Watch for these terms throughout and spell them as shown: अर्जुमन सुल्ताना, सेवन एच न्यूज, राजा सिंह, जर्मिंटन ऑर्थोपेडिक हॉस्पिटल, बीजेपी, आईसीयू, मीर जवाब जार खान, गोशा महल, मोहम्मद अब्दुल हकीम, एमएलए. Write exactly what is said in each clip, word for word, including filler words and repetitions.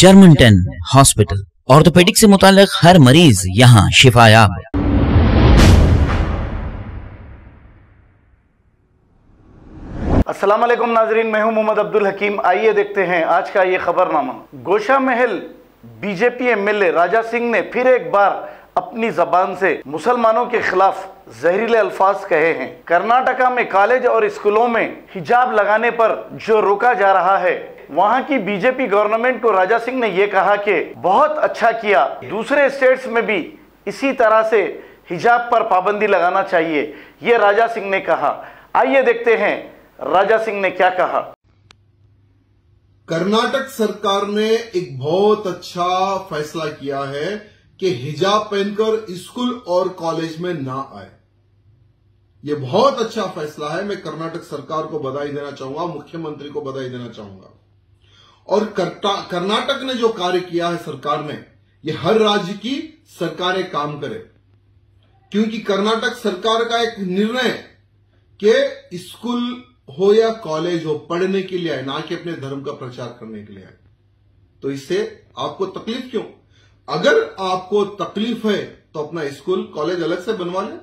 जर्मिंटन hospital orthopaedic से मुतालिक हर मरीज यहाँ शिफायाब। अस्सलाम वालेकुम नाजरीन, मैं हूँ मोहम्मद अब्दुल हकीम। आइए देखते हैं आज का ये खबरनामा। गोशा महल बीजेपी एमएलए राजा सिंह ने फिर एक बार अपनी जबान से मुसलमानों के खिलाफ जहरीले अल्फाज कहे हैं। कर्नाटका में कॉलेज और स्कूलों में हिजाब लगाने पर जो रोका जा रहा है, वहाँ की बीजेपी गवर्नमेंट को राजा सिंह ने यह कहा कि बहुत अच्छा किया, दूसरे स्टेट्स में भी इसी तरह से हिजाब पर पाबंदी लगाना चाहिए। ये राजा सिंह ने कहा। आइए देखते हैं राजा सिंह ने क्या कहा। कर्नाटक सरकार ने एक बहुत अच्छा फैसला किया है कि हिजाब पहनकर स्कूल और कॉलेज में ना आए। ये बहुत अच्छा फैसला है। मैं कर्नाटक सरकार को बधाई देना चाहूंगा, मुख्यमंत्री को बधाई देना चाहूंगा। और कर्नाटक ने जो कार्य किया है सरकार ने, ये हर राज्य की सरकारें काम करे, क्योंकि कर्नाटक सरकार का एक निर्णय कि स्कूल हो या कॉलेज हो, पढ़ने के लिए आए, ना कि अपने धर्म का प्रचार करने के लिए आए। तो इससे आपको तकलीफ क्यों? अगर आपको तकलीफ है तो अपना स्कूल कॉलेज अलग से बनवा लें।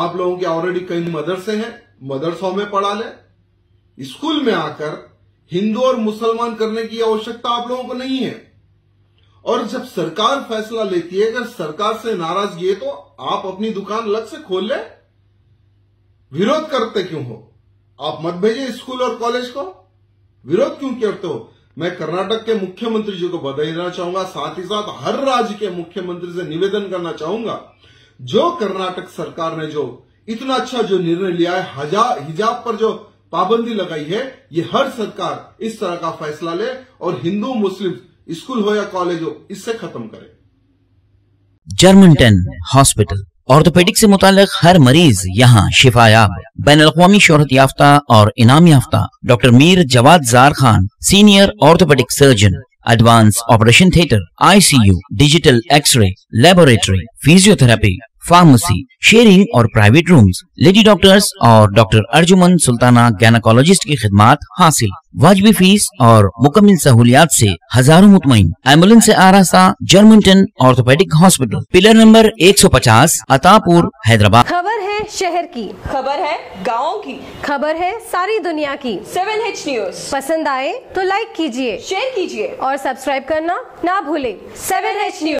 आप लोगों के ऑलरेडी कई मदरसे हैं, मदरसों में पढ़ा लें। स्कूल में आकर हिंदू और मुसलमान करने की आवश्यकता आप लोगों को नहीं है। और जब सरकार फैसला लेती है, अगर सरकार से नाराजगी है तो आप अपनी दुकान अलग से खोल ले। विरोध करते क्यों हो? आप मत भेजिए स्कूल और कॉलेज को। विरोध क्यों करते हो? मैं कर्नाटक के मुख्यमंत्री जी को बधाई देना चाहूंगा। साथ ही साथ हर राज्य के मुख्यमंत्री से निवेदन करना चाहूंगा, जो कर्नाटक सरकार ने जो इतना अच्छा जो निर्णय लिया है, हिजाब पर जो पाबंदी लगाई है, ये हर सरकार इस तरह का फैसला ले और हिंदू मुस्लिम स्कूल हो या कॉलेज हो, इससे खत्म करे। जर्मिंटन हॉस्पिटल ऑर्थोपेडिक से मुतालिक हर मरीज यहाँ शिफायाब। बैन अल-अक़वामी शोहरत याफ्ता और इनाम याफ्ता doctor मीर जवाब जार खान, senior orthopaedic surgeon, advance operation theatre, आईसीयू, digital x ray, laboratory, physiotherapy, pharmacy, sharing और प्राइवेट रूम्स, लेडी डॉक्टर्स और डॉक्टर अर्जुमन सुल्ताना गायनेकोलॉजिस्ट की खिदमत हासिल। वाजबी फीस और मुकम्मल सहूलियात से हजारों मुतमईन। एम्बुलेंस से आरास्ता जर्मिंटन ऑर्थोपेडिक हॉस्पिटल, पिलर नंबर एक सौ पचास, अतापुर, हैदराबाद। खबर है शहर की, खबर है गाँव की, खबर है सारी दुनिया की। सेवन एच न्यूज पसंद आए तो लाइक कीजिए, शेयर कीजिए और सब्सक्राइब करना ना भूले। सेवन एच न्यूज।